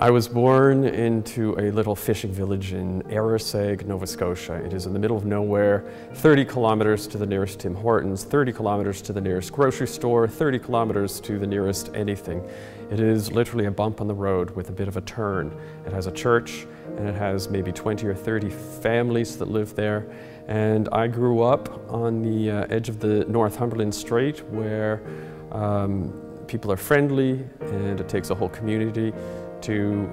I was born into a little fishing village in Erisag, Nova Scotia. It is in the middle of nowhere, 30 kilometers to the nearest Tim Hortons, 30 kilometers to the nearest grocery store, 30 kilometers to the nearest anything. It is literally a bump on the road with a bit of a turn. It has a church and it has maybe 20 or 30 families that live there. And I grew up on the edge of the Northumberland Strait where people are friendly, and it takes a whole community to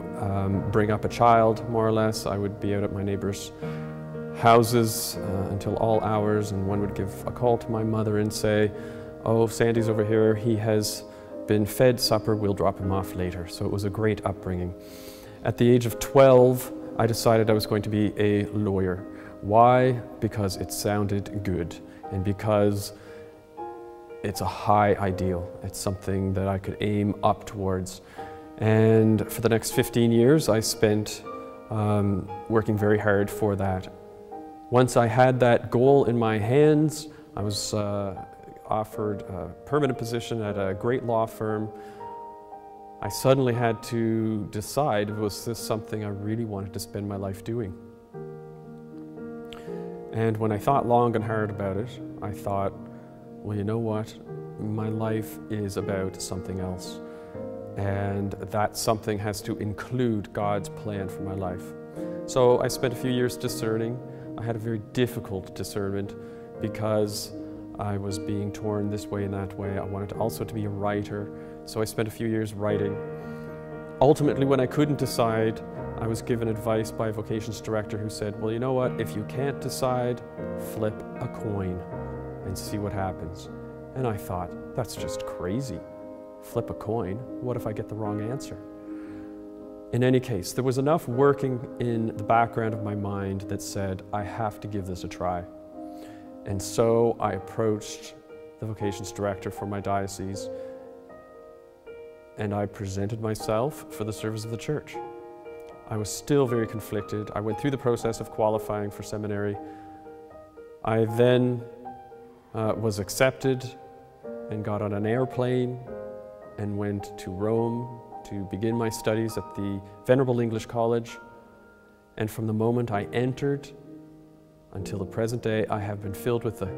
bring up a child, more or less. I would be out at my neighbors' houses until all hours, and one would give a call to my mother and say, "Oh, Sandy's over here, he has been fed supper, we'll drop him off later." So it was a great upbringing. At the age of 12, I decided I was going to be a lawyer. Why? Because it sounded good, and because it's a high ideal. It's something that I could aim up towards. And for the next 15 years, I spent working very hard for that. Once I had that goal in my hands, I was offered a permanent position at a great law firm. I suddenly had to decide, was this something I really wanted to spend my life doing? And when I thought long and hard about it, I thought, well, you know what? My life is about something else. And that something has to include God's plan for my life. So I spent a few years discerning. I had a very difficult discernment because I was being torn this way and that way. I wanted also to be a writer, so I spent a few years writing. Ultimately, when I couldn't decide, I was given advice by a vocations director who said, well, you know what, if you can't decide, flip a coin and see what happens. And I thought, that's just crazy. Flip a coin, what if I get the wrong answer? In any case, there was enough working in the background of my mind that said, I have to give this a try. And so I approached the vocations director for my diocese, and I presented myself for the service of the church. I was still very conflicted. I went through the process of qualifying for seminary. I then was accepted and got on an airplane and went to Rome to begin my studies at the Venerable English College. And from the moment I entered until the present day, I have been filled with the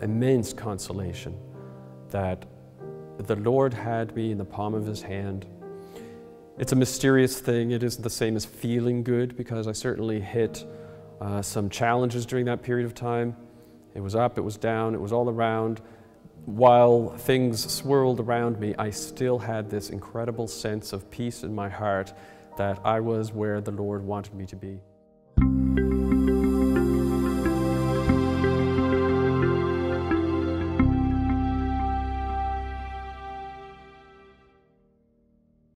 immense consolation that the Lord had me in the palm of His hand. It's a mysterious thing. It isn't the same as feeling good, because I certainly hit some challenges during that period of time. It was up, it was down, it was all around. While things swirled around me, I still had this incredible sense of peace in my heart that I was where the Lord wanted me to be.